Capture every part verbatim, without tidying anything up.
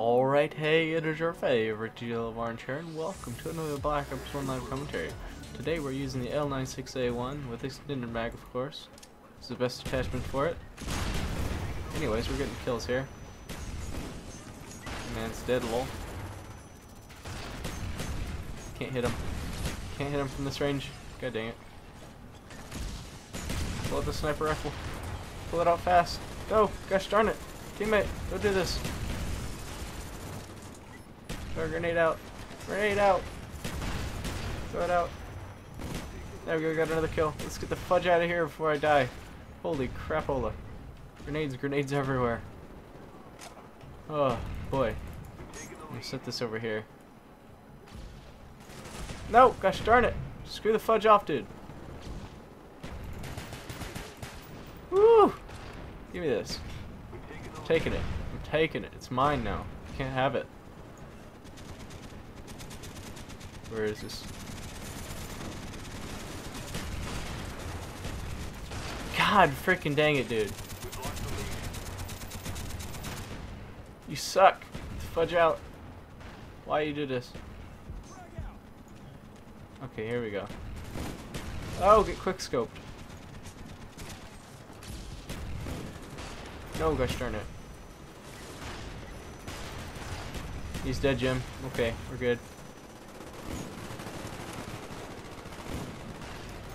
Alright, hey, it is your favorite D J LUVORNG here, and welcome to another Black Ops one live commentary. Today we're using the L ninety-six A one with extended mag, of course. It's the best attachment for it. Anyways, we're getting kills here. Man's dead, lol. Can't hit him. Can't hit him from this range. God dang it. Pull out the sniper rifle. Pull it out fast. Go! Gosh darn it! Teammate, go do this. Throw a grenade out. Grenade out! Throw it out. There we go, got another kill. Let's get the fudge out of here before I die. Holy crapola. Grenades, grenades everywhere. Oh, boy. Let me set this over here. No! Gosh darn it! Screw the fudge off, dude. Woo! Give me this. I'm taking it. I'm taking it. It's mine now. You can't have it. Where is this? God freaking dang it, dude. You suck. Fudge out. Why you do this? Okay, here we go. Oh, get quick scoped. No, gosh darn it. He's dead, Jim. Okay, we're good.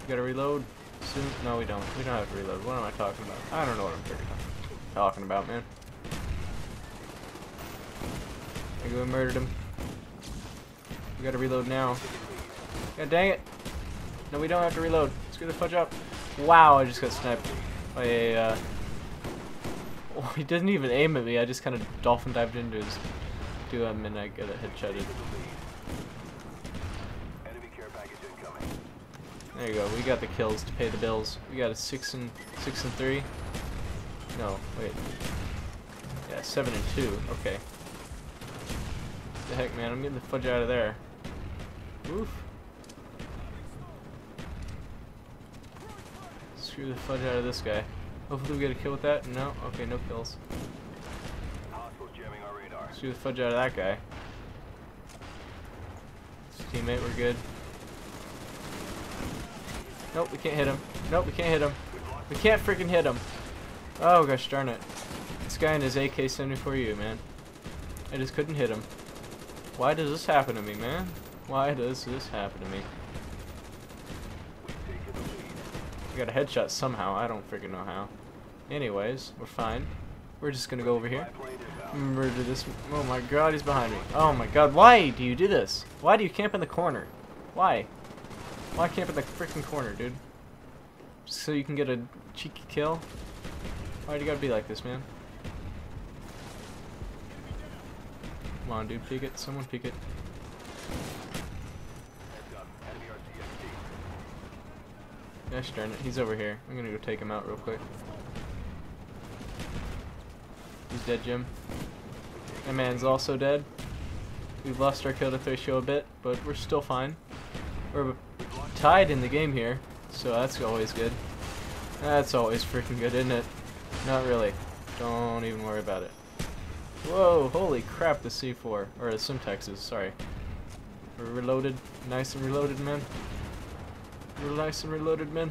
We gotta reload soon. No, we don't. We don't have to reload. What am I talking about? I don't know what I'm freaking talking about, man. I go and murdered him. We gotta reload now. God dang it. No, we don't have to reload. Screw the fudge up. Wow, I just got sniped by a, uh... Oh, he didn't even aim at me. I just kind of dolphin dived into his... to him and I got a headshotted. There you go. We got the kills to pay the bills. We got a six and six and three. No, wait. Yeah, seven and two. Okay. What the heck, man? I'm getting the fudge out of there. Oof. Screw the fudge out of this guy. Hopefully we get a kill with that. No. Okay, no kills. Screw the fudge out of that guy. His teammate, we're good. Nope, we can't hit him. Nope, we can't hit him. We can't freaking hit him. Oh, gosh darn it. This guy and his A K seventy-four U, man. I just couldn't hit him. Why does this happen to me, man? Why does this happen to me? We got a headshot somehow. I don't freaking know how. Anyways, we're fine. We're just gonna go over here. Murder this. Oh my god, he's behind me. Oh my god, why do you do this? Why do you camp in the corner? Why? Why camp in the freaking corner, dude? So you can get a cheeky kill? Why do you gotta be like this, man? Come on, dude, peek it. Someone peek it. Gosh darn it, he's over here. I'm gonna go take him out real quick. He's dead, Jim. That man's also dead. We've lost our kill to ratio a bit, but we're still fine. We're tied in the game here, so that's always good. That's always freaking good, isn't it? Not really. Don't even worry about it. Whoa, holy crap, the C four. Or the Semtexes, sorry. We're reloaded. Nice and reloaded, man. We're nice and reloaded, man.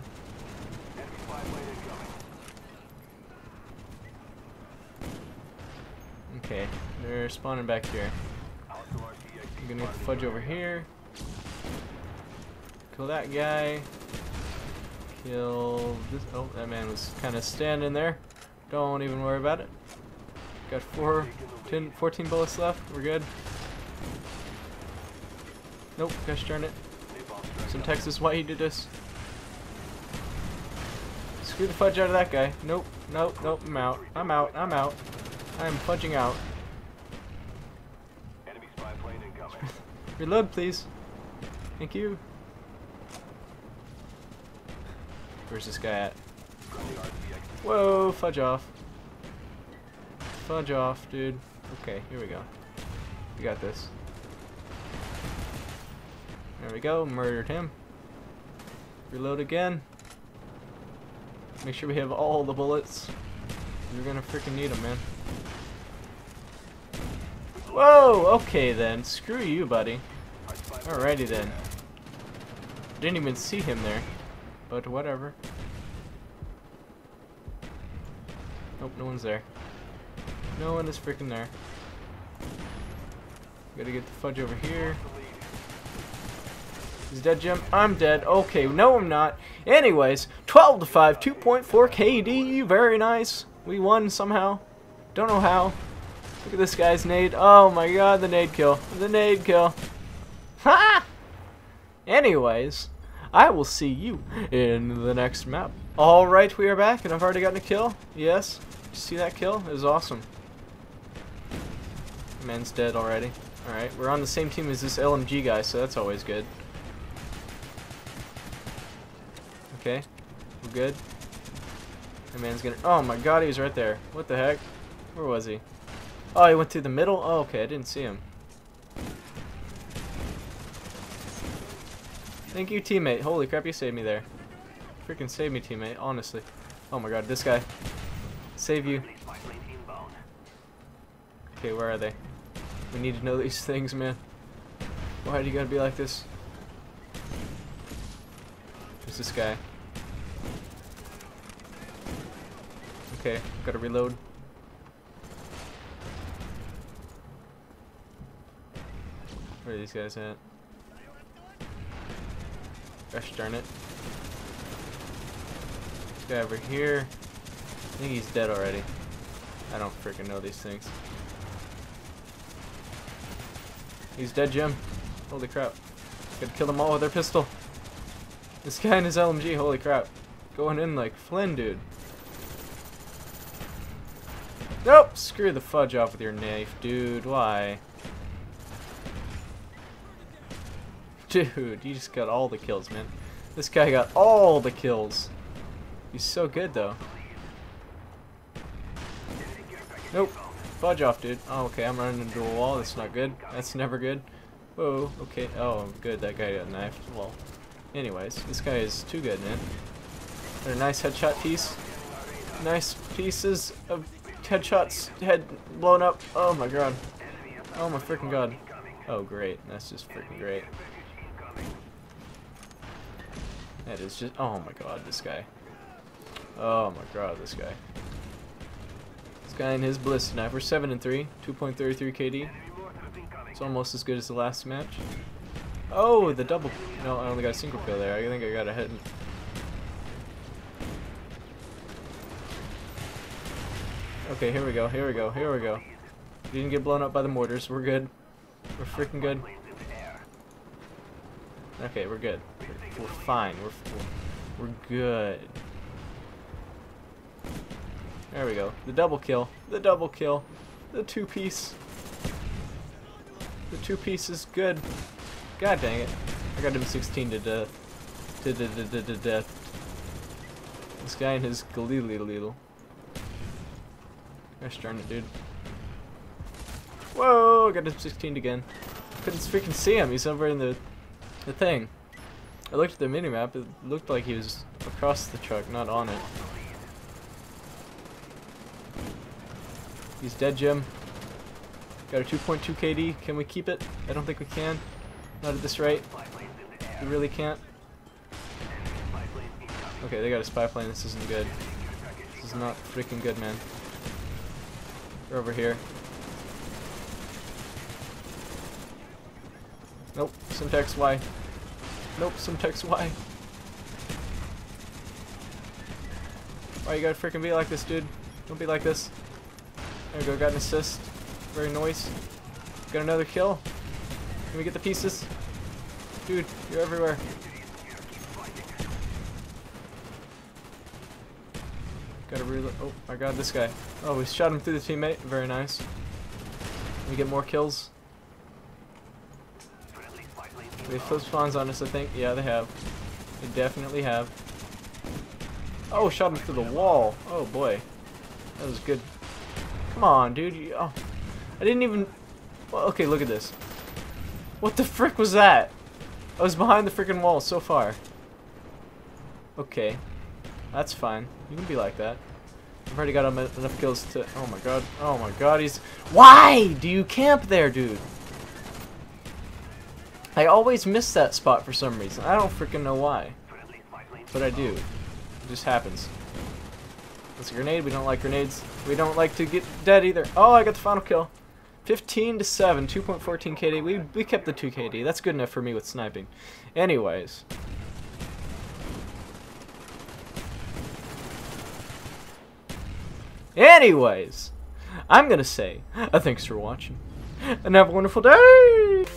Okay, they're spawning back here. I'm gonna get the fudge over here. Kill that guy. Kill this. Oh, that man was kind of standing there. Don't even worry about it. Got four, ten, fourteen bullets left. We're good. Nope. Gosh darn it. Semtex is why he did this. Screw the fudge out of that guy. Nope. Nope. Nope. I'm out. I'm out. I'm out. I'm fudging out. Reload, please. Thank you. Where's this guy at? Whoa, fudge off. Fudge off, dude. Okay, here we go. We got this. There we go, murdered him. Reload again. Make sure we have all the bullets. You're gonna freaking need them, man. Whoa, okay then. Screw you, buddy. Alrighty then. Didn't even see him there, but whatever. Nope, no one's there. No one is freaking there. Gotta get the fudge over here. He's dead, Jim. I'm dead. Okay, no, I'm not. Anyways, twelve to five, two point four K D. Very nice. We won somehow. Don't know how. Look at this guy's nade. Oh my god, the nade kill. The nade kill. Ha! Anyways, I will see you in the next map. Alright, we are back, and I've already gotten a kill. Yes. You see that kill? It was awesome. Man's dead already. Alright, we're on the same team as this L M G guy, so that's always good. Okay, we're good. The man's gonna... Oh my god, he was right there. What the heck? Where was he? Oh, he went through the middle? Oh, okay, I didn't see him. Thank you, teammate. Holy crap, you saved me there. Freaking save me, teammate, honestly. Oh my god, this guy. Save you. Okay, where are they? We need to know these things, man. Why do you gotta be like this? Who's this guy? Okay, gotta reload. Where are these guys at? Gosh darn it. This guy over here. I think he's dead already. I don't freaking know these things. He's dead, Jim. Holy crap. Gotta kill them all with their pistol. This guy and his L M G, holy crap. Going in like Flynn, dude. Nope! Screw the fudge off with your knife, dude. Why? Dude, you just got all the kills, man. This guy got all the kills. He's so good, though. Nope. Fudge off, dude. Oh, okay, I'm running into a wall. That's not good. That's never good. Whoa, okay. Oh, good. That guy got knifed. Well, anyways, this guy is too good, man. Got a nice headshot piece. Nice pieces of headshots. Head blown up. Oh, my god. Oh, my freaking god. Oh, great. That's just freaking great. That is just... Oh, my god, this guy. Oh my god, this guy. This guy and his ballistic knife. We're seven and three, two point three three K D. It's almost as good as the last match. Oh, the double. No, I only got a single kill there. I think I got a head. Okay, here we go, here we go, here we go. We didn't get blown up by the mortars. We're good. We're freaking good. Okay, we're good. We're, we're fine. We're, we're good. There we go. The double kill. The double kill. The two piece. The two piece is good. God dang it. I got him sixteen to death. To de de de de death. This guy and his galileo. Gosh darn it, dude. Whoa! I got him sixteen again. Couldn't freaking see him. He's over in the, the thing. I looked at the minimap. It looked like he was across the truck, not on it. He's dead, Jim. Got a two point two K D. Can we keep it? I don't think we can. Not at this rate. We really can't. Okay, they got a spy plane. This isn't good. This is not freaking good, man. They're over here. Nope. Semtex Y. Nope. Semtex Y. Why you gotta freaking be like this, dude? Don't be like this. There we go, got an assist. Very nice. Got another kill. Can we get the pieces? Dude, you're everywhere. Gotta reload. Oh my god, this guy. Oh, we shot him through the teammate. Very nice. Can we get more kills? They flip spawns on us, I think. Yeah, they have. They definitely have. Oh, shot him through the wall. Oh boy. That was good. Come on, dude. You, oh, I didn't even... Well, okay, look at this. What the frick was that? I was behind the freaking wall so far. Okay. That's fine. You can be like that. I've already got enough kills to... Oh my god. Oh my god, he's... Why do you camp there, dude? I always miss that spot for some reason. I don't freaking know why. But I do. It just happens. That's a grenade. We don't like grenades. We don't like to get dead either. Oh, I got the final kill. fifteen to seven. two point one four K D. We, we kept the two K D. That's good enough for me with sniping. Anyways... Anyways, I'm gonna say uh, thanks for watching and have a wonderful day.